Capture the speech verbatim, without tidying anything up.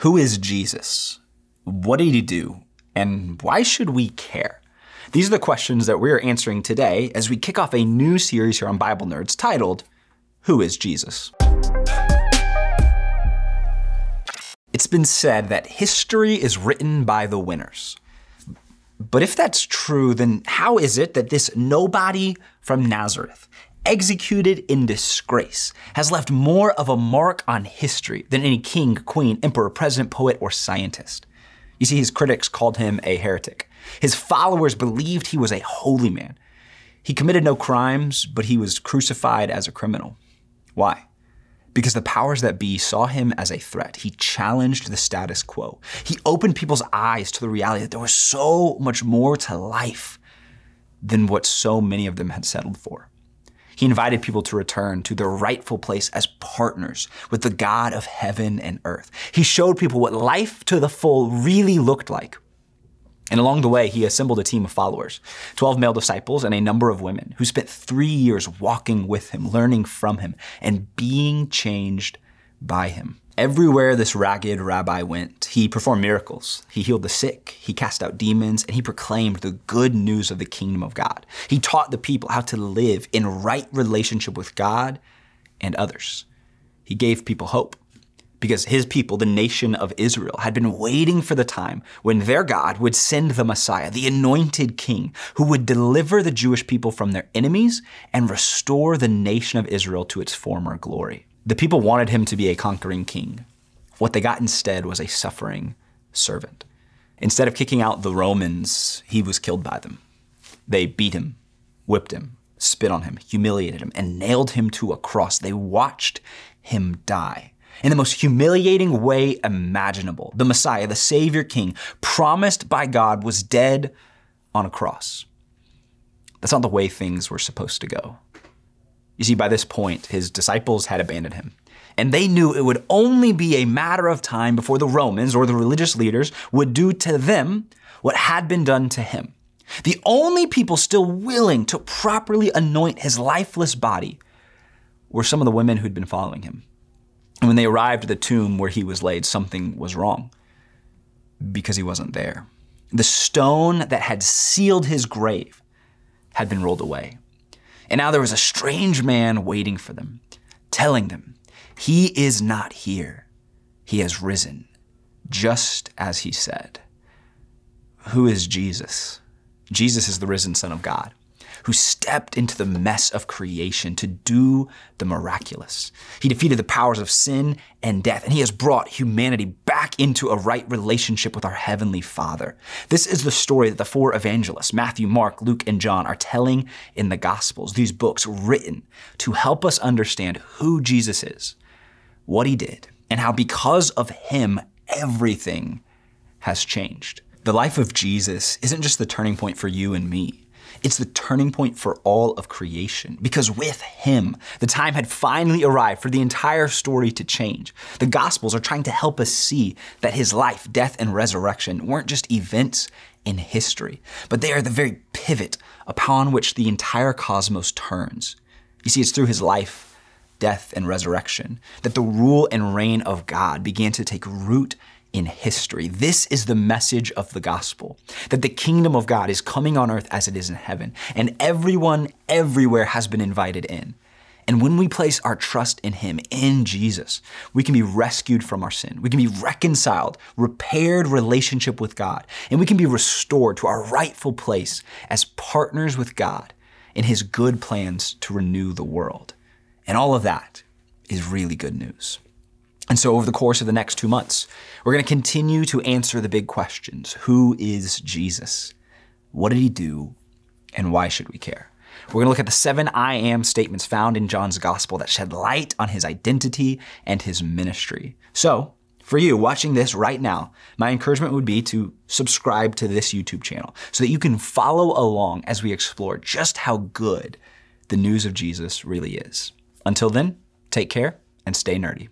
Who is Jesus? What did he do? And why should we care? These are the questions that we're answering today as we kick off a new series here on Bible Nerds titled, Who is Jesus? It's been said that history is written by the winners. But if that's true, then how is it that this nobody from Nazareth, executed in disgrace, has left more of a mark on history than any king, queen, emperor, president, poet, or scientist? You see, his critics called him a heretic. His followers believed he was a holy man. He committed no crimes, but he was crucified as a criminal. Why? Because the powers that be saw him as a threat. He challenged the status quo. He opened people's eyes to the reality that there was so much more to life than what so many of them had settled for. He invited people to return to their rightful place as partners with the God of heaven and earth. He showed people what life to the full really looked like. And along the way, he assembled a team of followers, twelve male disciples and a number of women who spent three years walking with him, learning from him, and being changed by him. Everywhere this ragged rabbi went, he performed miracles. He healed the sick, he cast out demons, and he proclaimed the good news of the kingdom of God. He taught the people how to live in right relationship with God and others. He gave people hope because his people, the nation of Israel, had been waiting for the time when their God would send the Messiah, the anointed king, who would deliver the Jewish people from their enemies and restore the nation of Israel to its former glory. The people wanted him to be a conquering king. What they got instead was a suffering servant. Instead of kicking out the Romans, he was killed by them. They beat him, whipped him, spit on him, humiliated him, and nailed him to a cross. They watched him die in the most humiliating way imaginable. The Messiah, the Savior King, promised by God, was dead on a cross. That's not the way things were supposed to go. You see, by this point, his disciples had abandoned him, and they knew it would only be a matter of time before the Romans or the religious leaders would do to them what had been done to him. The only people still willing to properly anoint his lifeless body were some of the women who'd been following him. And when they arrived at the tomb where he was laid, something was wrong because he wasn't there. The stone that had sealed his grave had been rolled away. And now there was a strange man waiting for them, telling them, he is not here. He has risen, just as he said. Who is Jesus? Jesus is the risen Son of God, who stepped into the mess of creation to do the miraculous. He defeated the powers of sin and death, and he has brought humanity back into a right relationship with our Heavenly Father. This is the story that the four evangelists, Matthew, Mark, Luke, and John, are telling in the Gospels, these books written to help us understand who Jesus is, what he did, and how because of him, everything has changed. The life of Jesus isn't just the turning point for you and me. It's the turning point for all of creation, because with him, the time had finally arrived for the entire story to change. The Gospels are trying to help us see that his life, death, and resurrection weren't just events in history, but they are the very pivot upon which the entire cosmos turns. You see, it's through his life, death, and resurrection that the rule and reign of God began to take root in history. This is the message of the gospel, that the kingdom of God is coming on earth as it is in heaven, and everyone everywhere has been invited in. And when we place our trust in him, in Jesus, we can be rescued from our sin. We can be reconciled, repaired relationship with God, and we can be restored to our rightful place as partners with God in his good plans to renew the world. And all of that is really good news. And so over the course of the next two months, we're going to continue to answer the big questions. Who is Jesus? What did he do? And why should we care? We're going to look at the seven I am statements found in John's gospel that shed light on his identity and his ministry. So for you watching this right now, my encouragement would be to subscribe to this YouTube channel so that you can follow along as we explore just how good the news of Jesus really is. Until then, take care and stay nerdy.